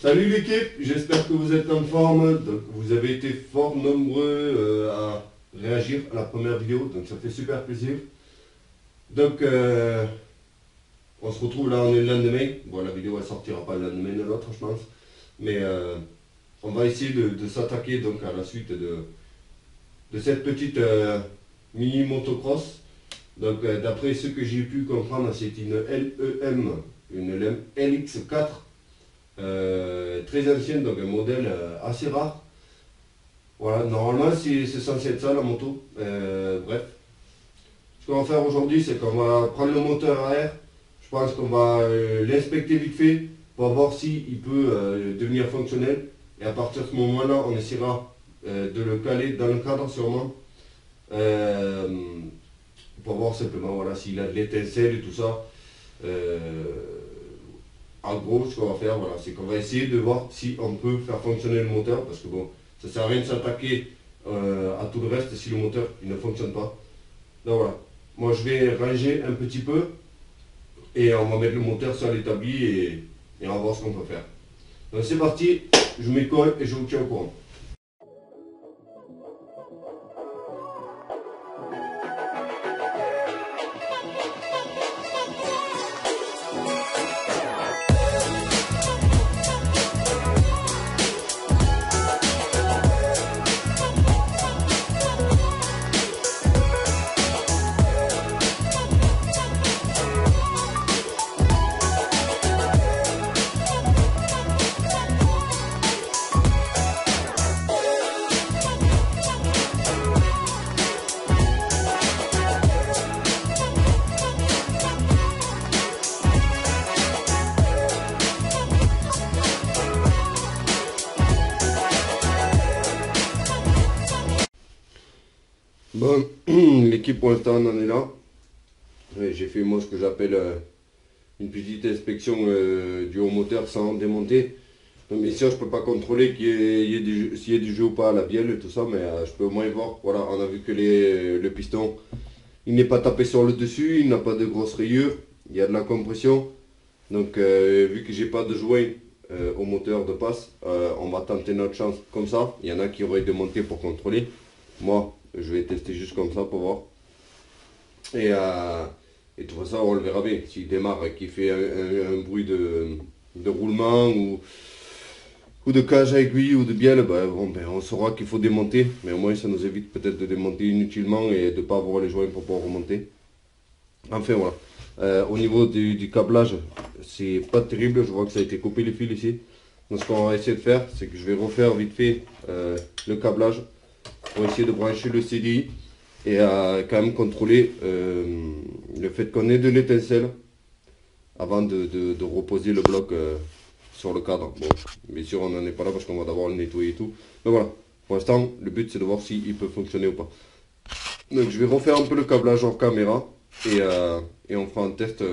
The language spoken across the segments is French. Salut l'équipe, j'espère que vous êtes en forme. Donc, vous avez été fort nombreux à réagir à la première vidéo, donc ça fait super plaisir. Donc on se retrouve là, on est le lendemain. Bon, la vidéo elle sortira pas le lendemain de l'autre, je pense, mais on va essayer de s'attaquer donc à la suite de cette petite mini motocross. Donc d'après ce que j'ai pu comprendre, c'est une LEM, une LEM LX4 très ancienne, donc un modèle assez rare. Voilà, normalement c'est censé être ça la moto. Bref, ce qu'on va faire aujourd'hui, c'est qu'on va prendre le moteur à air. Je pense qu'on va l'inspecter vite fait pour voir si il peut devenir fonctionnel, et à partir de ce moment là on essaiera de le caler dans le cadre sûrement, pour voir simplement voilà s'il a de l'étincelle et tout ça. En gros, ce qu'on va faire, voilà, c'est qu'on va essayer de voir si on peut faire fonctionner le moteur, parce que bon, ça sert à rien de s'attaquer à tout le reste si le moteur il ne fonctionne pas. Donc voilà, moi je vais ranger un petit peu et on va mettre le moteur sur l'établi et on va voir ce qu'on peut faire. Donc c'est parti, je vous mets colle et je vous tiens au courant. Bon, l'équipe pour l'instant on en est là. J'ai fait moi ce que j'appelle une petite inspection du haut moteur sans démonter. Donc bien sûr je peux pas contrôler s'il y a du jeu ou pas à la bielle et tout ça, mais je peux au moins voir. Voilà, on a vu que le piston il n'est pas tapé sur le dessus, il n'a pas de grosses rayures, il y a de la compression. Donc vu que j'ai pas de joint au moteur de passe, on va tenter notre chance comme ça. Il y en a qui auraient démonté pour contrôler. Moi je vais tester juste comme ça pour voir, et tout ça on le verra bien. S'il démarre et qu'il fait un bruit de roulement ou de cage à aiguille ou de bielle, ben, bon, ben, on saura qu'il faut démonter, mais au moins ça nous évite peut-être de démonter inutilement et de ne pas avoir les joints pour pouvoir remonter. Enfin voilà, au niveau du câblage c'est pas terrible, je vois que ça a été coupé les fils ici. Donc ce qu'on va essayer de faire, c'est que je vais refaire vite fait le câblage pour essayer de brancher le CDI et à quand même contrôler le fait qu'on ait de l'étincelle avant de reposer le bloc sur le cadre. Bon, bien sûr on n'en est pas là parce qu'on va d'abord le nettoyer et tout, mais voilà, pour l'instant le but c'est de voir s'il peut fonctionner ou pas. Donc je vais refaire un peu le câblage en caméra et on fera un test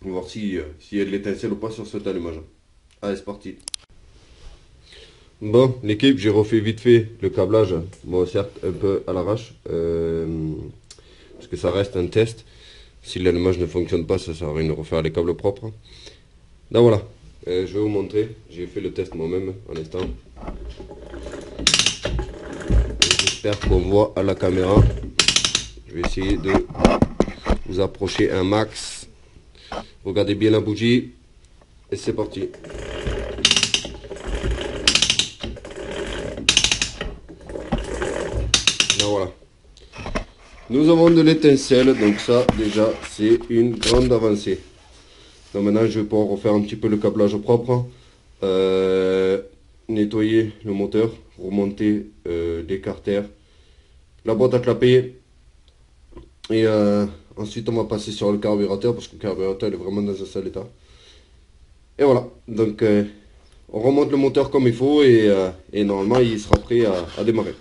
pour voir s'il y a de l'étincelle ou pas sur cet allumage. Allez, c'est parti. Bon l'équipe, j'ai refait vite fait le câblage, bon certes un peu à l'arrache, parce que ça reste un test. Si l'allumage ne fonctionne pas, ça sert à rien de refaire les câbles propres. Donc voilà, je vais vous montrer, j'ai fait le test moi-même en instant. J'espère qu'on voit à la caméra. Je vais essayer de vous approcher un max. Regardez bien la bougie et c'est parti. Voilà, nous avons de l'étincelle, donc ça déjà c'est une grande avancée. Donc maintenant je vais pouvoir refaire un petit peu le câblage propre, nettoyer le moteur, remonter les carters, la boîte à clapper, et ensuite on va passer sur le carburateur parce que le carburateur est vraiment dans un sale état. Et voilà, donc on remonte le moteur comme il faut et normalement il sera prêt à démarrer.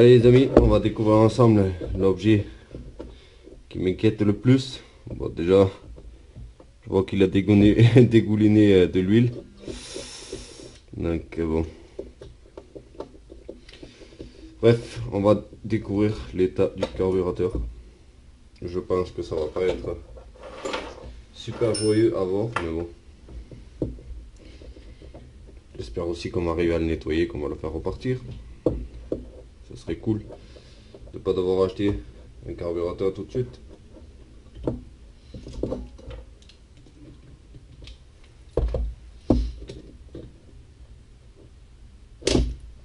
Allez les amis, on va découvrir ensemble l'objet qui m'inquiète le plus. Bon, déjà je vois qu'il a dégouliné de l'huile, donc bon, bref, on va découvrir l'état du carburateur. Je pense que ça va pas être super joyeux avant, mais bon, j'espère aussi qu'on va arriver à le nettoyer, qu'on va le faire repartir. Ce serait cool de pas devoir acheter un carburateur tout de suite.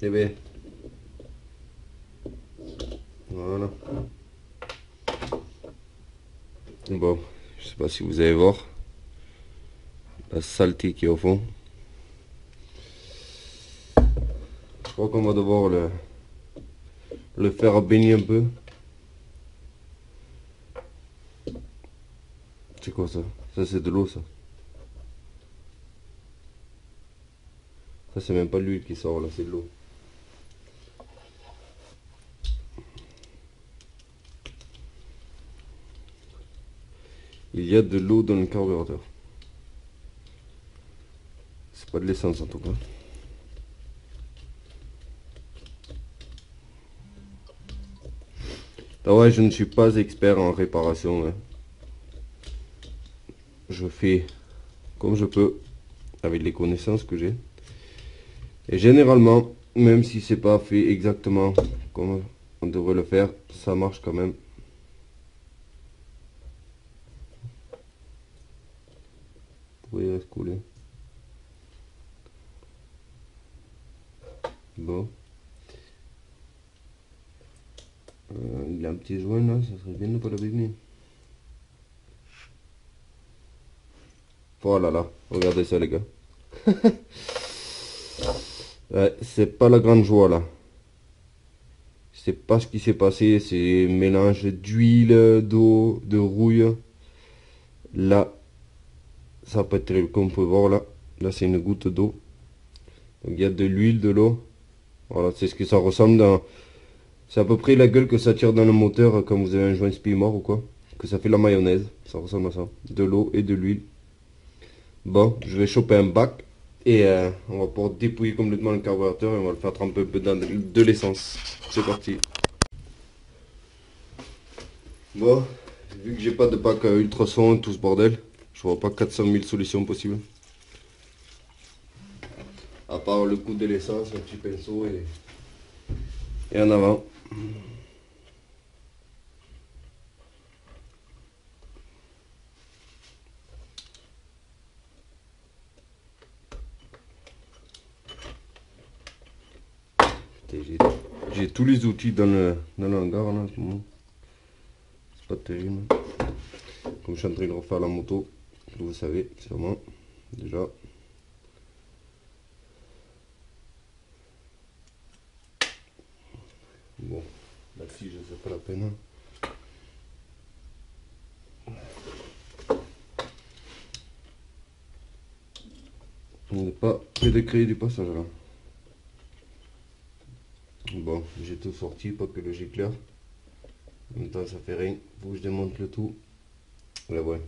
Et bien voilà. Bon, je sais pas si vous allez voir la saleté qui est au fond. Je crois qu'on va devoir le faire baigner un peu. C'est quoi ça? Ça c'est de l'eau, ça. Ça c'est même pas l'huile qui sort là, c'est de l'eau. Il y a de l'eau dans le carburateur. C'est pas de l'essence en tout cas. Ah ouais, je ne suis pas expert en réparation. Je fais comme je peux avec les connaissances que j'ai. Et généralement, même si c'est pas fait exactement comme on devrait le faire, ça marche quand même. Pourquoi il reste coulé? Bon. Il a un petit joint là, ça serait bien de pas le baiser. Voilà, là, regardez ça les gars. Ouais, c'est pas la grande joie là. C'est pas ce qui s'est passé, c'est mélange d'huile, d'eau, de rouille. Là, ça peut être terrible, comme on peut voir là. Là c'est une goutte d'eau. Donc il y a de l'huile, de l'eau. Voilà, c'est ce que ça ressemble dans... C'est à peu près la gueule que ça tire dans le moteur quand vous avez un joint spi mort ou quoi. Que ça fait la mayonnaise, ça ressemble à ça. De l'eau et de l'huile. Bon, je vais choper un bac et on va pouvoir dépouiller complètement le carburateur et on va le faire tremper un peu dans de l'essence. C'est parti. Bon, vu que j'ai pas de bac ultrason, tout ce bordel, je vois pas 400 000 solutions possibles. À part le coup de l'essence, un petit pinceau et en avant. J'ai tous les outils dans le hangar là, c'est pas terrible. Comme je suis en train de refaire la moto, vous savez sûrement déjà. Bon, la fille, je sais pas la peine. On n'est pas prêt de créer du passage là. Bon, j'ai tout sorti, pas que le G-Clair. En même temps, ça fait rien. Faut que je démonte le tout. Là, ouais.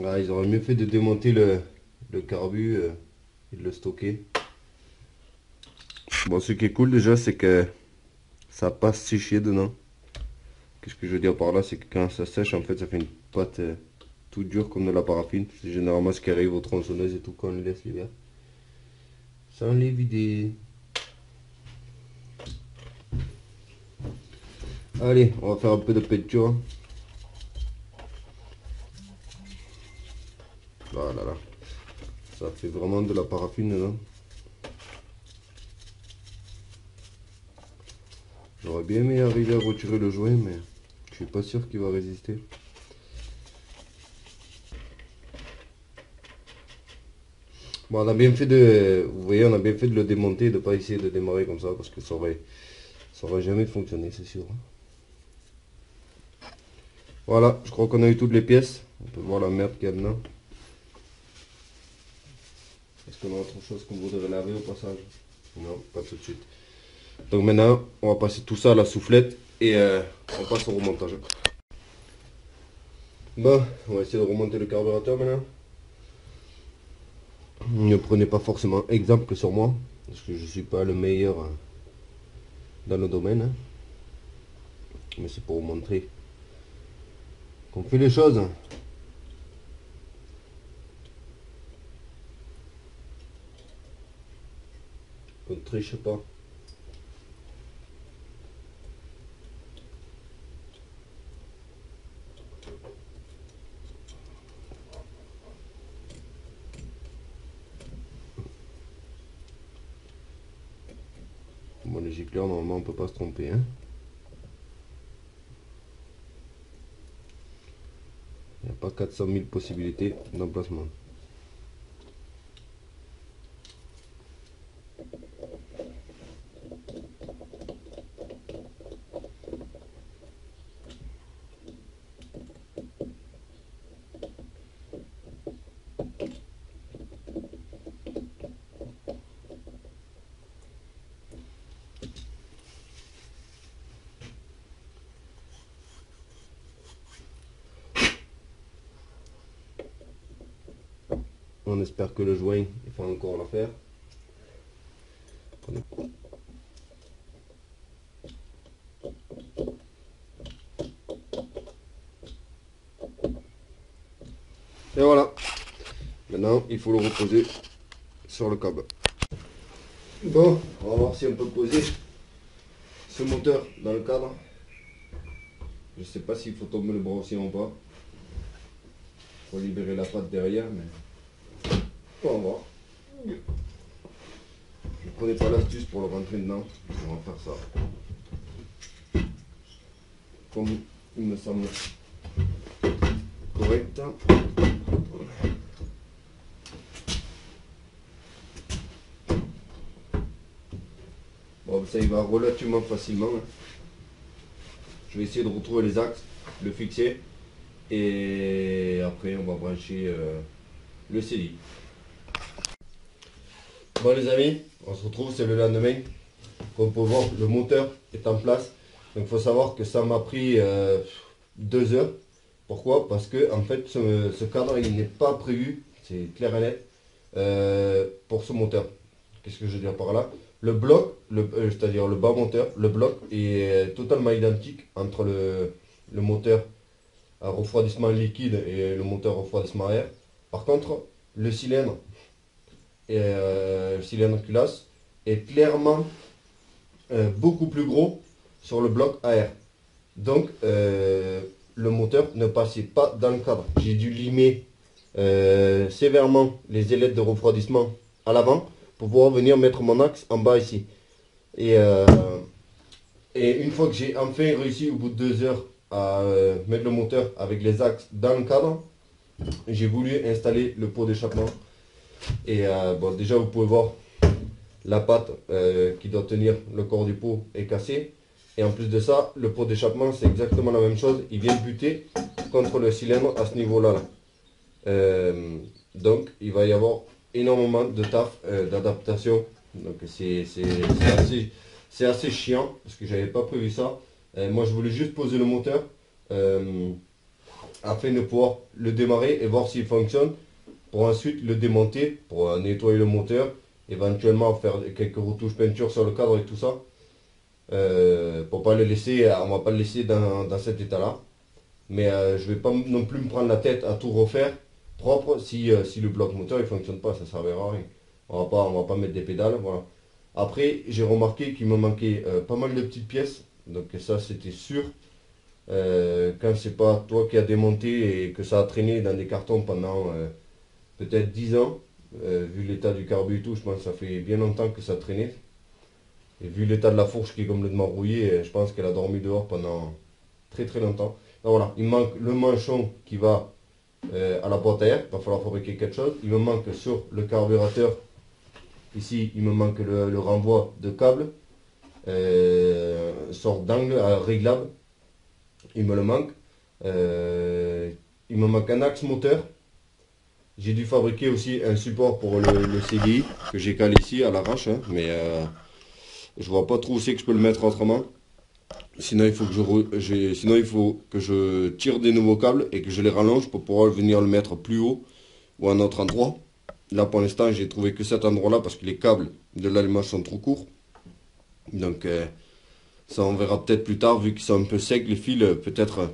Là, ils auraient mieux fait de démonter le carbu et de le stocker. Bon, ce qui est cool déjà, c'est que ça passe séché dedans. Qu'est-ce que je veux dire par là, c'est que quand ça sèche, en fait, ça fait une pâte toute dure comme de la paraffine. C'est généralement ce qui arrive aux tronçonneuses et tout quand on les laisse l'hiver. Sans les vider. Allez, on va faire un peu de peinture. Voilà, là. Ça fait vraiment de la paraffine dedans. J'aurais bien aimé arriver à retirer le joint, mais... Je suis pas sûr qu'il va résister. Bon, on a bien fait de... Vous voyez, on a bien fait de le démonter, de pas essayer de démarrer comme ça, parce que ça aurait jamais fonctionné, c'est sûr. Voilà, je crois qu'on a eu toutes les pièces. On peut voir la merde qu'il y a dedans. Est-ce qu'on a autre chose qu'on voudrait laver au passage? Non, pas tout de suite. Donc maintenant, on va passer tout ça à la soufflette et on passe au remontage. Bon, on va essayer de remonter le carburateur maintenant. Ne prenez pas forcément exemple que sur moi, parce que je ne suis pas le meilleur dans le domaine. Hein. Mais c'est pour vous montrer qu'on fait les choses. On ne triche pas. Bon, les gicleurs, normalement, on peut pas se tromper. Hein. Il n'y a pas 400 000 possibilités d'emplacement. On espère que le joint, il faut encore l'affaire. Et voilà. Maintenant, il faut le reposer sur le câble. Bon, on va voir si on peut poser ce moteur dans le cadre. Je ne sais pas s'il faut tomber le bras aussi en bas. Pour libérer la patte derrière, mais... on va voir. Je ne connais pas l'astuce pour le rentrer dedans. On va faire ça comme il me semble correct. Bon, ça y va relativement facilement. Je vais essayer de retrouver les axes, le fixer et après on va brancher le CDI. Bon les amis, on se retrouve, c'est le lendemain. Comme vous pouvez voir, le moteur est en place. Donc il faut savoir que ça m'a pris 2 heures. Pourquoi? Parce que en fait ce cadre il n'est pas prévu, c'est clair et net, pour ce moteur. Qu'est-ce que je veux dire par là? Le bloc, c'est-à-dire le bas moteur, le bloc est totalement identique entre le moteur à refroidissement liquide et le moteur à refroidissement air. Par contre, le cylindre. Et le cylindre culasse est clairement beaucoup plus gros sur le bloc AR. Donc le moteur ne passait pas dans le cadre. J'ai dû limer sévèrement les ailettes de refroidissement à l'avant pour pouvoir venir mettre mon axe en bas ici. Et une fois que j'ai enfin réussi au bout de 2 heures à mettre le moteur avec les axes dans le cadre, j'ai voulu installer le pot d'échappement. Et bon, déjà vous pouvez voir la patte qui doit tenir le corps du pot est cassée. Et en plus de ça, le pot d'échappement c'est exactement la même chose. Il vient buter contre le cylindre à ce niveau là. Donc il va y avoir énormément de taf d'adaptation. Donc c'est assez chiant parce que j'avais pas prévu ça. Moi je voulais juste poser le moteur afin de pouvoir le démarrer et voir s'il fonctionne. Pour ensuite le démonter, pour nettoyer le moteur, éventuellement faire quelques retouches peinture sur le cadre et tout ça, pour pas le laisser, on va pas le laisser dans cet état là, mais je vais pas non plus me prendre la tête à tout refaire propre si le bloc moteur il fonctionne pas, ça servira à rien. On va pas mettre des pédales, voilà. Après j'ai remarqué qu'il me manquait pas mal de petites pièces, donc ça c'était sûr. Quand c'est pas toi qui as démonté et que ça a traîné dans des cartons pendant peut-être 10 ans, vu l'état du carbu et tout, je pense que ça fait bien longtemps que ça traînait. Et vu l'état de la fourche qui est complètement rouillée, je pense qu'elle a dormi dehors pendant très très longtemps. Donc voilà, il manque le manchon qui va à la boîte à air, il va falloir fabriquer quelque chose. Il me manque sur le carburateur, ici il me manque le renvoi de câble, sorte d'angle réglable, il me le manque. Il me manque un axe moteur. J'ai dû fabriquer aussi un support pour le CDI que j'ai calé ici à l'arrache, hein, mais je vois pas trop où c'est que je peux le mettre autrement. Sinon il faut que je tire des nouveaux câbles et que je les rallonge pour pouvoir venir le mettre plus haut ou à un autre endroit. Là pour l'instant j'ai trouvé que cet endroit là parce que les câbles de l'allumage sont trop courts. Donc ça on verra peut-être plus tard, vu qu'ils sont un peu secs les fils, peut-être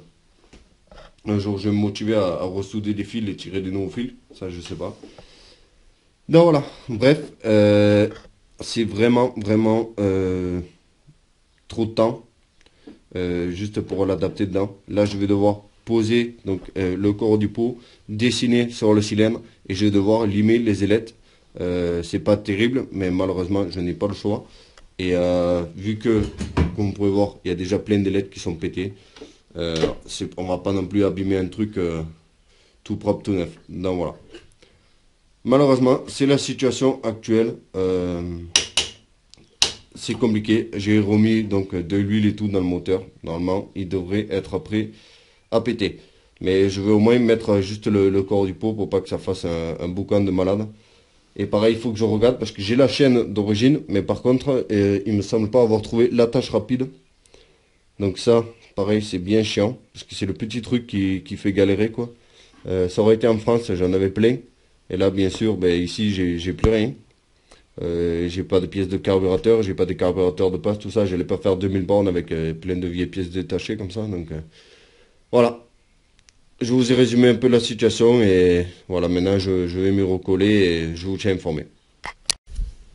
un jour je vais me motiver à ressouder des fils et tirer des nouveaux fils, ça je sais pas. Donc voilà, bref, c'est vraiment trop de temps juste pour l'adapter dedans. Là je vais devoir poser donc le corps du pot, dessiner sur le cylindre et je vais devoir limer les ailettes. C'est pas terrible mais malheureusement je n'ai pas le choix. Et vu que, comme vous pouvez voir, il y a déjà plein d'ailettes qui sont pétées, on va pas non plus abîmer un truc tout propre, tout neuf. Donc voilà. Malheureusement, c'est la situation actuelle. C'est compliqué. J'ai remis donc de l'huile et tout dans le moteur. Normalement, il devrait être prêt à péter. Mais je vais au moins mettre juste le corps du pot pour pas que ça fasse un boucan de malade. Et pareil, il faut que je regarde parce que j'ai la chaîne d'origine, mais par contre, il me semble pas avoir trouvé l'attache rapide. Donc ça, pareil, c'est bien chiant parce que c'est le petit truc qui fait galérer quoi. Ça aurait été en France, j'en avais plein. Et là, bien sûr, ben, ici, j'ai plus rien. J'ai pas de pièces de carburateur, j'ai pas de carburateur de passe, tout ça. J'allais pas faire 2000 bornes avec plein de vieilles pièces détachées comme ça. Donc voilà. Je vous ai résumé un peu la situation et voilà, maintenant je vais me recoller et je vous tiens informé.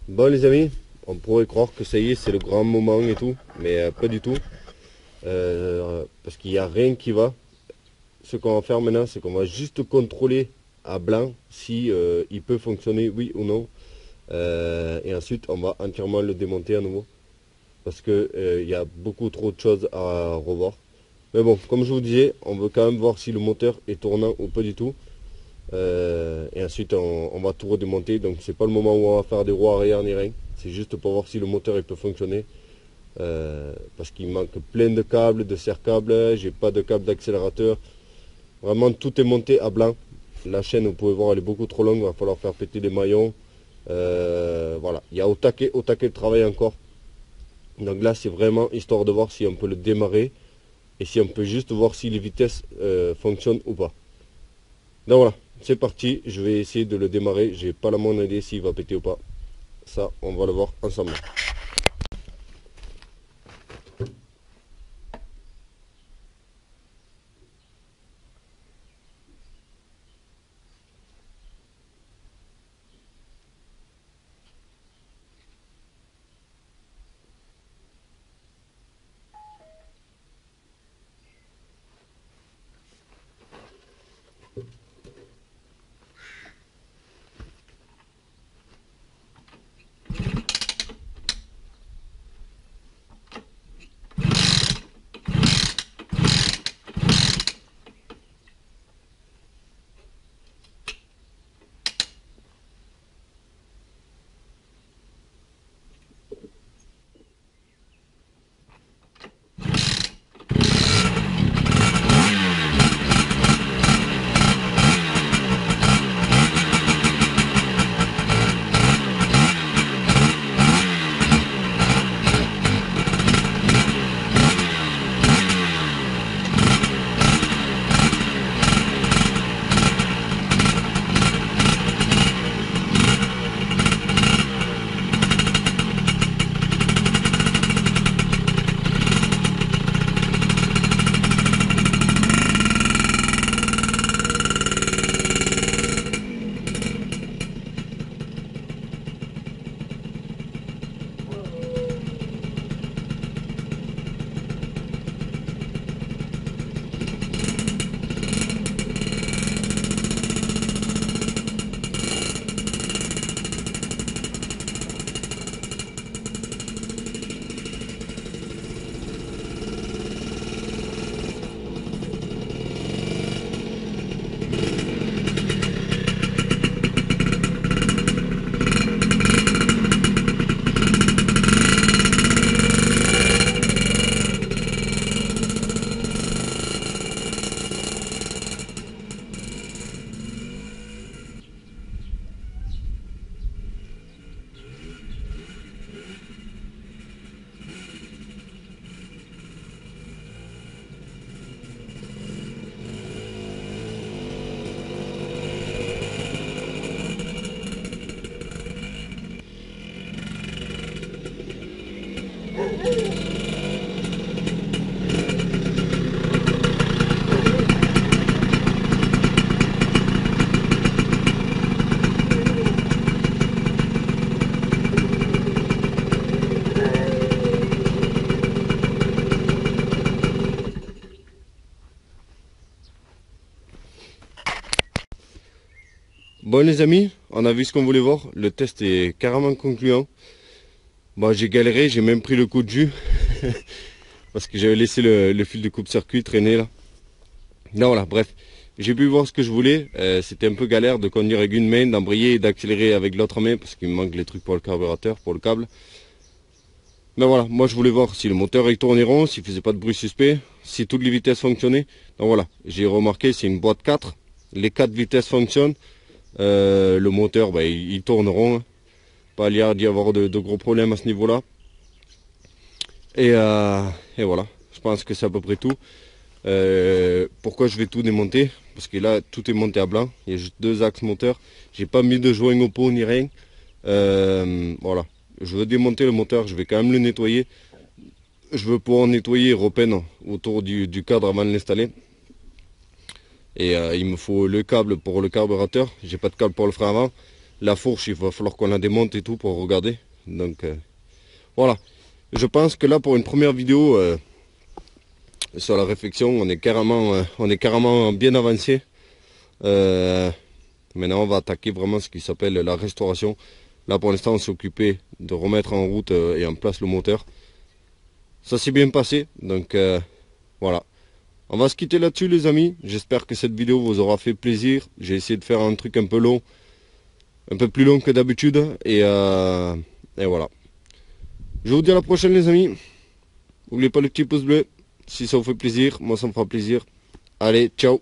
Bon les amis, on pourrait croire que ça y est, c'est le grand moment et tout, mais pas du tout. Parce qu'il n'y a rien qui va. Ce qu'on va faire maintenant, c'est qu'on va juste contrôler à blanc si il peut fonctionner, oui ou non. Et ensuite, on va entièrement le démonter à nouveau. Parce que il y a beaucoup trop de choses à revoir. Mais bon, comme je vous disais, on veut quand même voir si le moteur est tournant ou pas du tout. Et ensuite, on va tout redémonter. Donc, c'est pas le moment où on va faire des roues arrière ni rien. C'est juste pour voir si le moteur il peut fonctionner. Parce qu'il manque plein de câbles, de serre-câbles. J'ai pas de câble d'accélérateur. Vraiment, tout est monté à blanc. La chaîne, vous pouvez voir, elle est beaucoup trop longue. Il va falloir faire péter des maillons. Voilà, il y a au taquet de travail encore. Donc là, c'est vraiment histoire de voir si on peut le démarrer. Et si on peut juste voir si les vitesses fonctionnent ou pas. Donc voilà, c'est parti, je vais essayer de le démarrer, j'ai pas la moindre idée s'il va péter ou pas. Ça, on va le voir ensemble. Bon les amis, on a vu ce qu'on voulait voir, le test est carrément concluant. Bon, j'ai galéré, j'ai même pris le coup de jus parce que j'avais laissé le fil de coupe-circuit traîner là. Non voilà, bref, j'ai pu voir ce que je voulais. C'était un peu galère de conduire avec une main, d'embrayer et d'accélérer avec l'autre main parce qu'il me manque les trucs pour le carburateur, pour le câble. Donc voilà, moi je voulais voir si le moteur il tournait rond, s'il faisait pas de bruit suspect, si toutes les vitesses fonctionnaient. Donc voilà, j'ai remarqué c'est une boîte 4, les 4 vitesses fonctionnent. Le moteur, bah, ils tourneront, hein. Pas lié à y avoir de gros problèmes à ce niveau là et voilà, je pense que c'est à peu près tout. Pourquoi je vais tout démonter? Parce que là tout est monté à blanc, il y a juste 2 axes moteur, j'ai pas mis de joint au pot ni rien. Voilà, je veux démonter le moteur, je vais quand même le nettoyer, je veux pouvoir nettoyer et repeindre autour du cadre avant de l'installer. Et il me faut le câble pour le carburateur, j'ai pas de câble pour le frein avant, la fourche il va falloir qu'on la démonte et tout pour regarder. Donc voilà, je pense que là pour une première vidéo sur la réflexion on est carrément bien avancé. Maintenant on va attaquer vraiment ce qui s'appelle la restauration. Là pour l'instant on s'est occupé de remettre en route et en place le moteur, ça s'est bien passé. Donc voilà, on va se quitter là-dessus les amis, j'espère que cette vidéo vous aura fait plaisir. J'ai essayé de faire un truc un peu long, un peu plus long que d'habitude, et voilà. Je vous dis à la prochaine les amis, n'oubliez pas le petit pouce bleu, si ça vous fait plaisir, moi ça me fera plaisir. Allez, ciao.